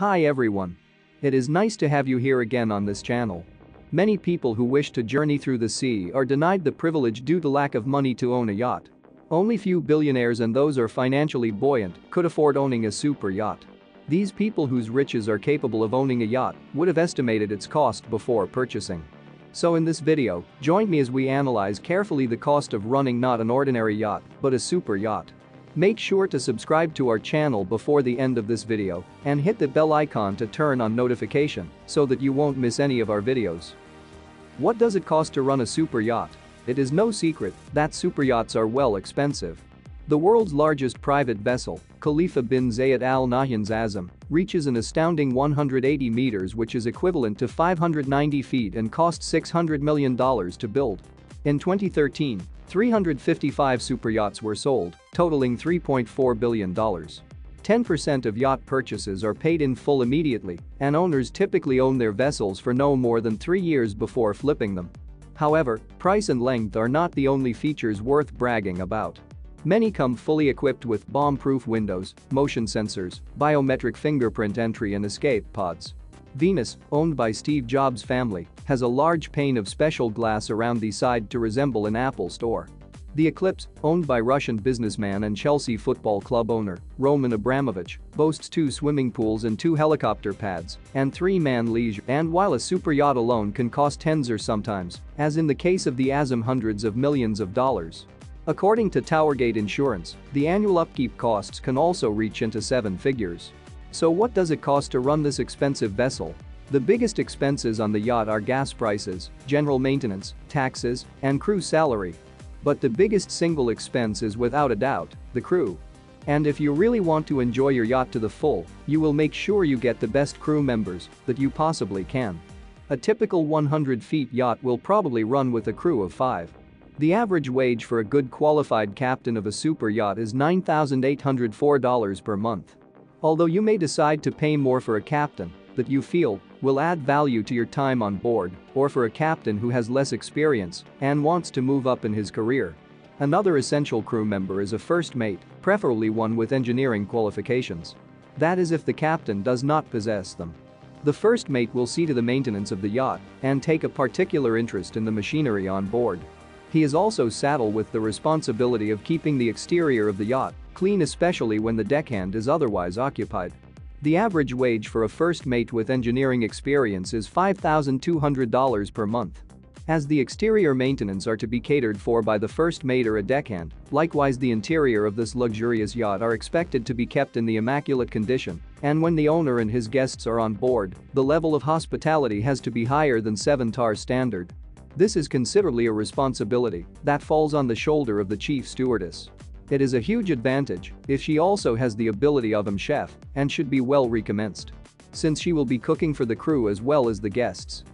Hi everyone. It is nice to have you here again on this channel. Many people who wish to journey through the sea are denied the privilege due to lack of money to own a yacht. Only few billionaires and those are financially buoyant could afford owning a super yacht. These people whose riches are capable of owning a yacht would have estimated its cost before purchasing. So in this video, join me as we analyze carefully the cost of running not an ordinary yacht, but a super yacht. Make sure to subscribe to our channel before the end of this video and hit the bell icon to turn on notification so that you won't miss any of our videos. What does it cost to run a super yacht? It is no secret that super yachts are well expensive. The world's largest private vessel, Khalifa bin Zayed Al Nahyan's Zazam, reaches an astounding 180 meters, which is equivalent to 590 feet and cost $600 million to build. In 2013, 355 superyachts were sold, totaling $3.4 billion. 10% of yacht purchases are paid in full immediately, and owners typically own their vessels for no more than 3 years before flipping them. However, price and length are not the only features worth bragging about. Many come fully equipped with bomb-proof windows, motion sensors, biometric fingerprint entry and escape pods. Venus, owned by Steve Jobs' family, has a large pane of special glass around the side to resemble an Apple store. The Eclipse, owned by Russian businessman and Chelsea football club owner Roman Abramovich, boasts 2 swimming pools and 2 helicopter pads and 3-man leisure. And while a super yacht alone can cost tens or sometimes, as in the case of the Zazam, hundreds of millions of dollars. According to Towergate Insurance, the annual upkeep costs can also reach into 7 figures. So what does it cost to run this expensive vessel? The biggest expenses on the yacht are gas prices, general maintenance, taxes, and crew salary. But the biggest single expense is without a doubt the crew. And if you really want to enjoy your yacht to the full, you will make sure you get the best crew members that you possibly can. A typical 100-foot yacht will probably run with a crew of 5. The average wage for a good qualified captain of a super yacht is $9,804 per month. Although you may decide to pay more for a captain that you feel will add value to your time on board or for a captain who has less experience and wants to move up in his career. Another essential crew member is a first mate, preferably one with engineering qualifications. That is if the captain does not possess them. The first mate will see to the maintenance of the yacht and take a particular interest in the machinery on board. He is also saddled with the responsibility of keeping the exterior of the yacht clean, especially when the deckhand is otherwise occupied. The average wage for a first mate with engineering experience is $5,200 per month. As the exterior maintenance are to be catered for by the first mate or a deckhand, likewise the interior of this luxurious yacht are expected to be kept in the immaculate condition, and when the owner and his guests are on board, the level of hospitality has to be higher than 7-star standard. This is considerably a responsibility that falls on the shoulder of the chief stewardess. It is a huge advantage if she also has the ability of a chef and should be well recommended, since she will be cooking for the crew as well as the guests.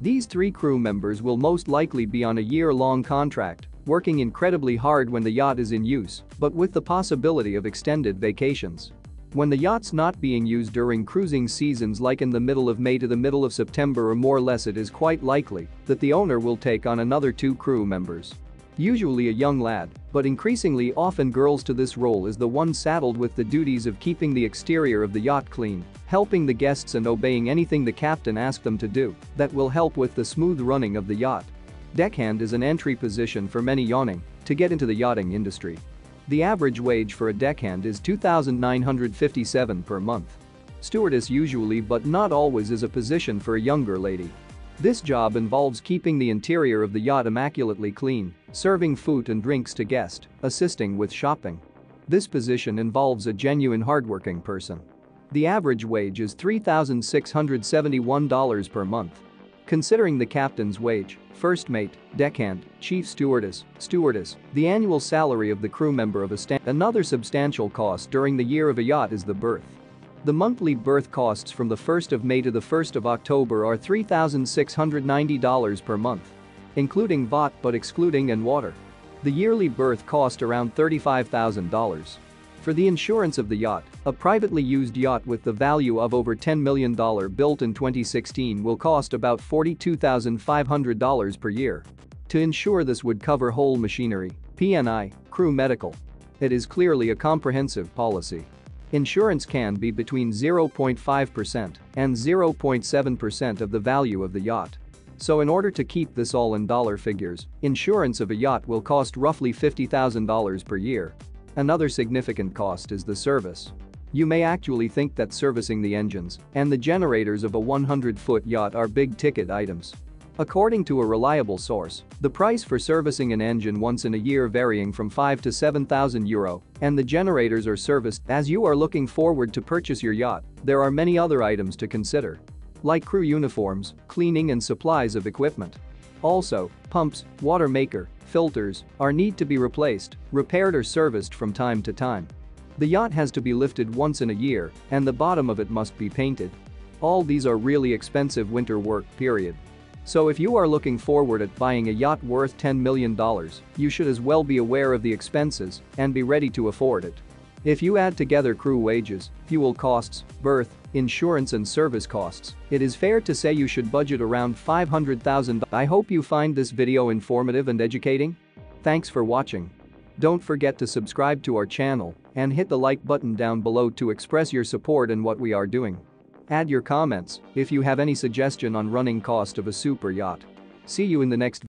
These 3 crew members will most likely be on a year-long contract, working incredibly hard when the yacht is in use, but with the possibility of extended vacations. When the yacht's not being used during cruising seasons, like in the middle of May to the middle of September or more or less, it is quite likely that the owner will take on another 2 crew members. Usually a young lad, but increasingly often girls, to this role is the one saddled with the duties of keeping the exterior of the yacht clean, helping the guests and obeying anything the captain asks them to do that will help with the smooth running of the yacht. Deckhand is an entry position for many yachting to get into the yachting industry. The average wage for a deckhand is $2,957 per month. Stewardess usually but not always is a position for a younger lady. This job involves keeping the interior of the yacht immaculately clean, serving food and drinks to guests, assisting with shopping. This position involves a genuine hardworking person. The average wage is $3,671 per month. Considering the captain's wage, first mate, deckhand, chief stewardess, the annual salary of the crew member of a another substantial cost during the year of a yacht is the berth. The monthly berth costs from the 1st of May to the 1st of October are $3,690 per month, including VAT but excluding and water. The yearly berth cost around $35,000. For the insurance of the yacht, a privately used yacht with the value of over $10 million built in 2016 will cost about $42,500 per year. To insure this would cover whole machinery, P&I, crew medical. It is clearly a comprehensive policy. Insurance can be between 0.5% and 0.7% of the value of the yacht. So in order to keep this all in dollar figures, insurance of a yacht will cost roughly $50,000 per year. Another significant cost is the service. You may actually think that servicing the engines and the generators of a 100-foot yacht are big-ticket items. According to a reliable source, the price for servicing an engine once in a year varying from 5 to 7,000 euro, and the generators are serviced. As you are looking forward to purchase your yacht, there are many other items to consider, like crew uniforms, cleaning and supplies of equipment. Also, pumps, water maker, filters are need to be replaced, repaired or serviced from time to time. The yacht has to be lifted once in a year and the bottom of it must be painted. All these are really expensive winter work period. So if you are looking forward at buying a yacht worth $10 million, you should as well be aware of the expenses and be ready to afford it. If you add together crew wages, fuel costs, berth, insurance and service costs, it is fair to say you should budget around $500,000. I hope you find this video informative and educating. Thanks for watching. Don't forget to subscribe to our channel and hit the like button down below to express your support in what we are doing. Add your comments if you have any suggestion on running cost of a super yacht. See you in the next video.